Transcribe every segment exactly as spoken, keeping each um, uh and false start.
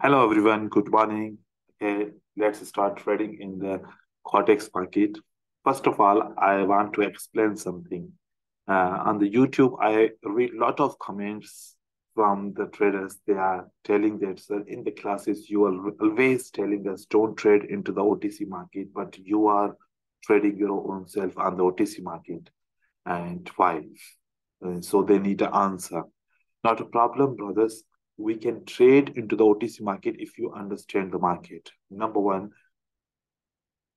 Hello everyone, good morning. Okay, let's start trading in the Quotex market. First of all, I want to explain something. Uh, on the YouTube, I read a lot of comments from the traders. They are telling that sir, in the classes, you are always telling us don't trade into the O T C market, but you are trading your own self on the O T C market. And why? Uh, so they need an answer. Not a problem, brothers. We can trade into the O T C market if you understand the market. Number one,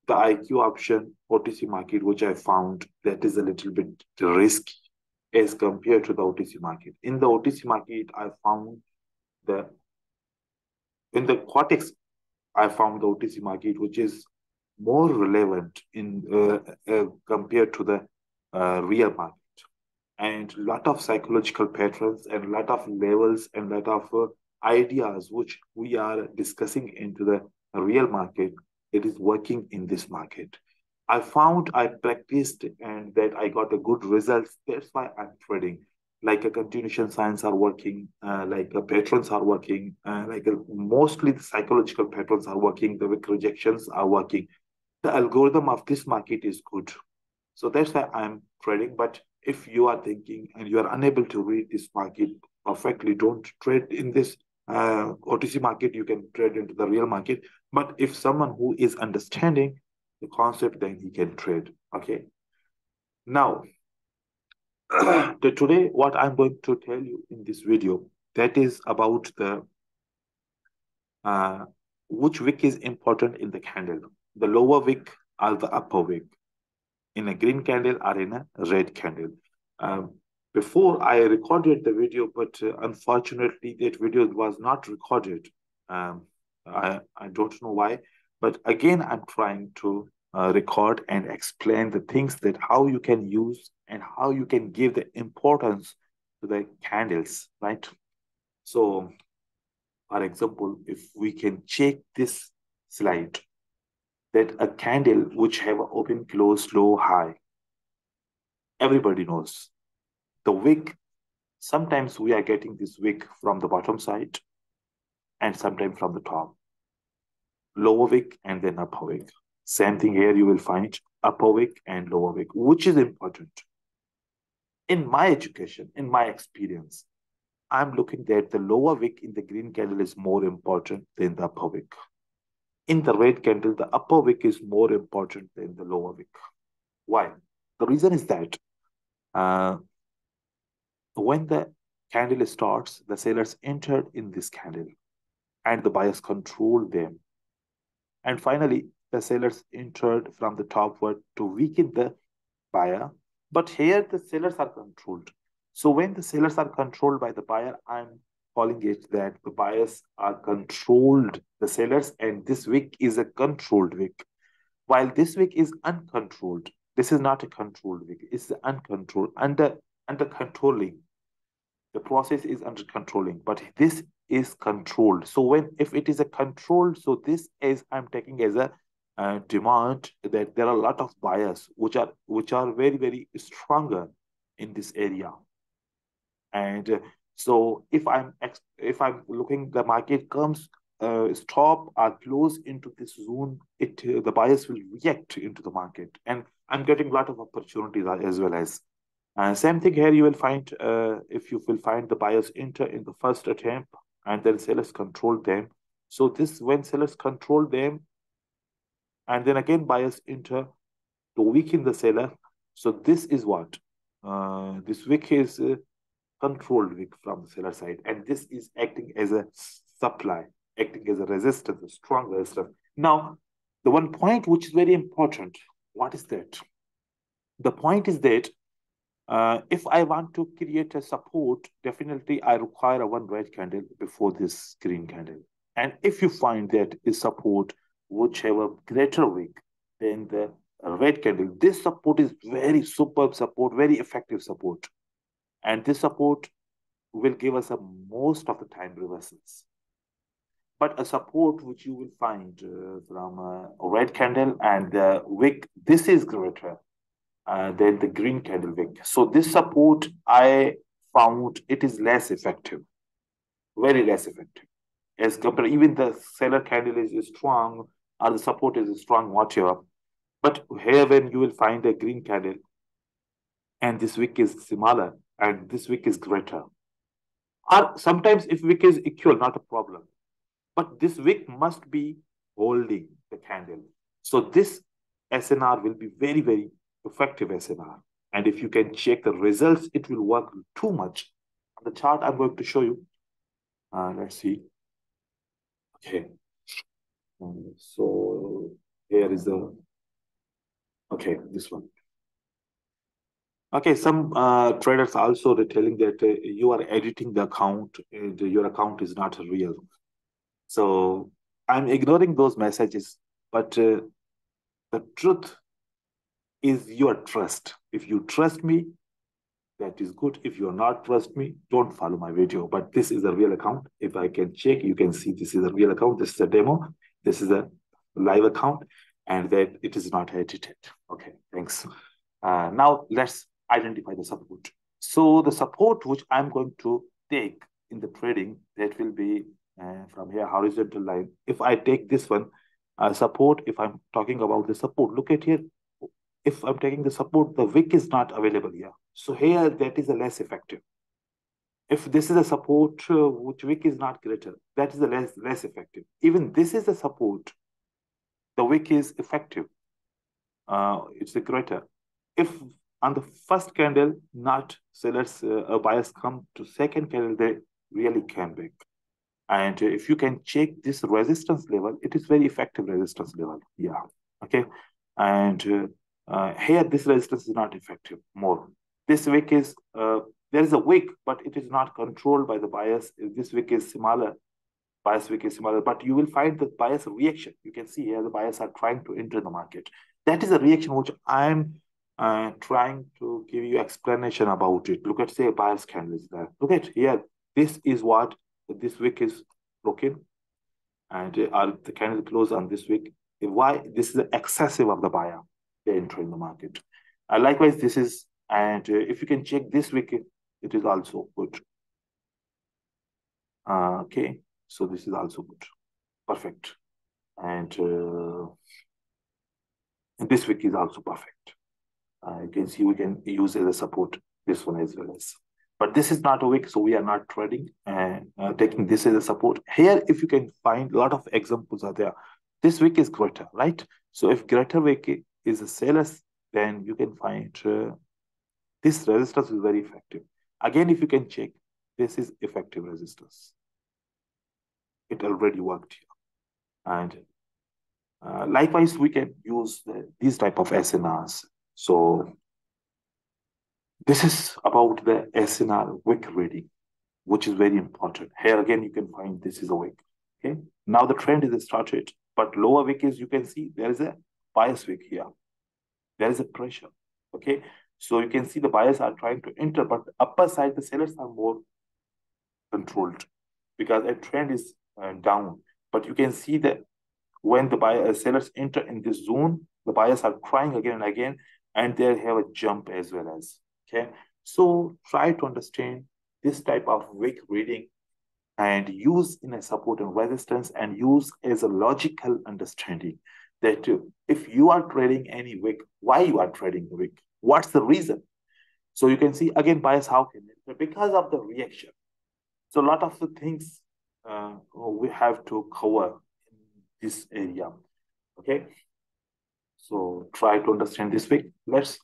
the I Q option O T C market, which I found that is a little bit risky as compared to the O T C market. In the O T C market, I found the, in the Quotex, I found the O T C market, which is more relevant in uh, uh, compared to the uh, real market. And a lot of psychological patterns and a lot of levels and a lot of uh, ideas which we are discussing into the real market, it is working in this market. I found I practiced and that I got a good results. That's why I'm trading. Like a continuation science are working, uh, like uh, patterns are working, uh, like uh, mostly the psychological patterns are working, the weak rejections are working. The algorithm of this market is good. So that's why I'm trading, but if you are thinking and you are unable to read this market perfectly, don't trade in this uh, O T C market. You can trade into the real market. But if someone who is understanding the concept, then he can trade. Okay. Now, today, what I'm going to tell you in this video, that is about the uh, which wick is important in the candle. The lower wick or the upper wick. In a green candle or in a red candle. Um, before I recorded the video, but uh, unfortunately that video was not recorded. Um, I, I don't know why, but again, I'm trying to uh, record and explain the things that how you can use and how you can give the importance to the candles, right? So for example, if we can check this slide, that a candle which have an open, close, low, high, everybody knows. The wick, sometimes we are getting this wick from the bottom side and sometimes from the top. Lower wick and then upper wick. Same thing here, you will find upper wick and lower wick, which is important. In my education, in my experience, I'm looking that the lower wick in the green candle is more important than the upper wick. In the red candle, the upper wick is more important than the lower wick. Why? The reason is that uh, when the candle starts, the sellers entered in this candle and the buyers controlled them. And finally, the sellers entered from the topward to weaken the buyer. But here the sellers are controlled. So when the sellers are controlled by the buyer, I'm calling it that the buyers are controlled, the sellers, and this wick is a controlled wick. While this wick is uncontrolled, this is not a controlled wick, it's uncontrolled, under, under controlling. The process is under controlling, but this is controlled. So when if it is a control, so this is I'm taking as a uh, demand that there are a lot of buyers which are, which are very, very stronger in this area. And uh, so if I'm if I'm looking, the market comes uh, stop or close into this zone, it uh, the buyers will react into the market, and I'm getting a lot of opportunities as well as. Uh, same thing here, you will find uh, if you will find the buyers enter in the first attempt, and then sellers control them. So this when sellers control them, and then again buyers enter to weaken the seller. So this is what uh, this wick is. Uh, controlled wick from the seller side, and this is acting as a supply, acting as a resistance, a strong resistance. Now, the one point which is very important, what is that? The point is that uh, if I want to create a support, definitely I require a one red candle before this green candle. And if you find that is support which have a greater wick than the red candle, this support is very superb support, very effective support. And this support will give us a most of the time reversals. But a support which you will find uh, from uh, a red candle and the uh, wick, this is greater uh, than the green candle wick. So this support, I found it is less effective, very less effective. as compared, even the seller candle is, is strong or the support is strong, whatever. But here when you will find a green candle, and this wick is smaller and this wick is greater. Or sometimes if wick is equal, not a problem. But this wick must be holding the candle. So this S N R will be very, very effective S N R. And if you can check the results, it will work too much. The chart I'm going to show you. Uh, let's see. Okay. Um, so here is the, okay, this one. Okay, some uh, traders also are telling that uh, you are editing the account and your account is not real. So I'm ignoring those messages, but uh, the truth is your trust. If you trust me, that is good. If you're not trust me, don't follow my video. But this is a real account. If I can check, you can see this is a real account. This is a demo. This is a live account. And that it is not edited. Okay, thanks. Uh, now let's identify the support. So the support which I'm going to take in the trading, that will be uh, from here, horizontal line. If I take this one, uh, support, if I'm talking about the support, look at here. If I'm taking the support, the wick is not available here. So here, that is a less effective. If this is a support uh, which wick is not greater, that is the less, less effective. Even this is a support, the wick is effective. Uh, it's a greater. If on the first candle, not sellers uh, or buyers come to second candle, they really can back. And if you can check this resistance level, it is very effective resistance level. Yeah, okay. And uh, Uh, here, this resistance is not effective more. This wick is, uh, there is a wick, but it is not controlled by the bias. This wick is smaller, bias wick is smaller, but you will find the bias reaction. You can see here the bias are trying to enter the market. That is a reaction which I'm uh, trying to give you explanation about it. Look at, say, a bias candle is there. Look at here, this is what, this wick is broken, and uh, the candle close on this wick. Why? This is excessive of the buyer. They enter in the market. Uh, likewise, this is, and uh, if you can check this wick, it is also good. Uh, okay, so this is also good. Perfect. And, uh, and this wick is also perfect. Uh, you can see we can use as a support this one as well as. But this is not a wick, so we are not trading and uh, taking this as a support. Here, if you can find, a lot of examples are there. This wick is greater, right? So if greater wick is a seller's, then you can find uh, this resistance is very effective. Again, if you can check, this is effective resistance. It already worked here. And uh, likewise, we can use the, these type of S N Rs. So this is about the S N R wick reading, which is very important. Here again, you can find this is a wick. Okay. Now the trend is started, but lower wick is, you can see there is a bias wick here. There is a pressure. Okay. So you can see the buyers are trying to enter, but upper side, the sellers are more controlled because a trend is uh, down. But you can see that when the buyer, sellers enter in this zone, the buyers are trying again and again, and they have a jump as well as. Okay. So try to understand this type of wick reading and use in a support and resistance and use as a logical understanding. That if you are trading any wick, why you are trading the wick? What's the reason? So you can see again bias, how can it? Because of the reaction. So a lot of the things uh, we have to cover in this area. Okay. So try to understand this wick. Let's.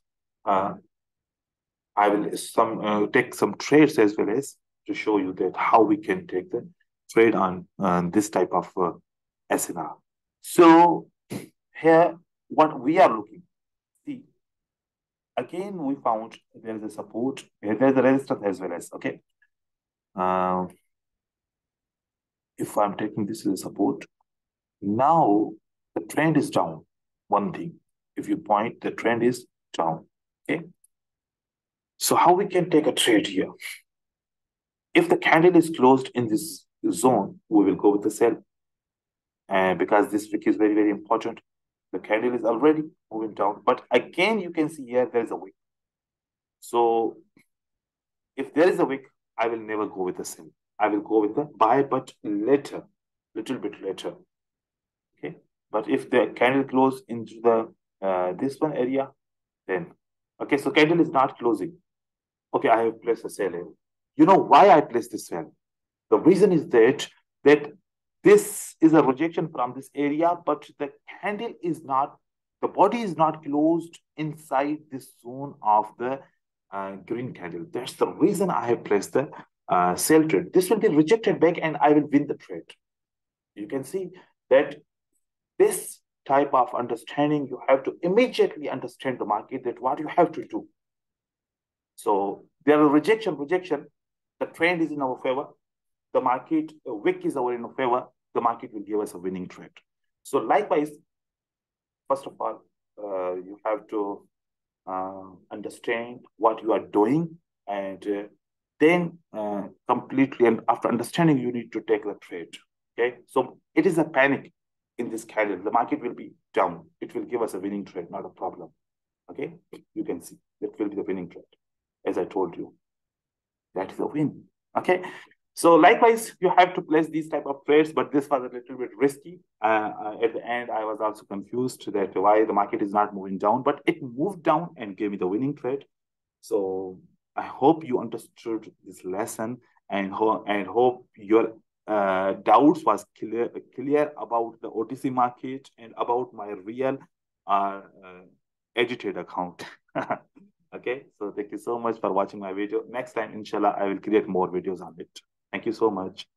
Uh, I will some uh, take some trades as well as to show you that how we can take the trade on uh, this type of uh, S N R. So. Here, what we are looking, see, again, we found there is a support, there is a resistance as well as, okay. Uh, if I'm taking this as a support, now the trend is down, one thing. If you point, the trend is down, okay. So how we can take a trade here? If the candle is closed in this zone, we will go with the sell, uh, because this wick is very, very important. The candle is already moving down. But again, you can see here, there is a wick. So if there is a wick, I will never go with the sell. I will go with the buy, but later little bit later. Okay, but if the candle close into the uh, this one area, then okay, so candle is not closing. Okay, I have placed a sell in. You know why I placed this sell? The reason is that that this is a rejection from this area, but the candle is not, the body is not closed inside this zone of the uh, green candle. That's the reason I have placed the uh, sell trade. This will be rejected back and I will win the trade. You can see that this type of understanding, you have to immediately understand the market, that what you have to do. So there are rejection, rejection. The trend is in our favor. The market uh, wick is our in our favor. The market will give us a winning trade. So likewise, first of all, uh, you have to uh, understand what you are doing, and uh, then uh, completely, and after understanding, you need to take the trade. Okay, so it is a panic in this candle. The market will be down. It will give us a winning trade, not a problem. Okay, you can see that will be the winning trade, as I told you. That is a win. Okay. So likewise, you have to place these type of trades, but this was a little bit risky. Uh, uh, at the end, I was also confused that why the market is not moving down, but it moved down and gave me the winning trade. So I hope you understood this lesson, and, ho and hope your uh, doubts was clear, clear about the O T C market and about my real uh, uh, agitated account. Okay, so thank you so much for watching my video. Next time, inshallah, I will create more videos on it. Thank you so much.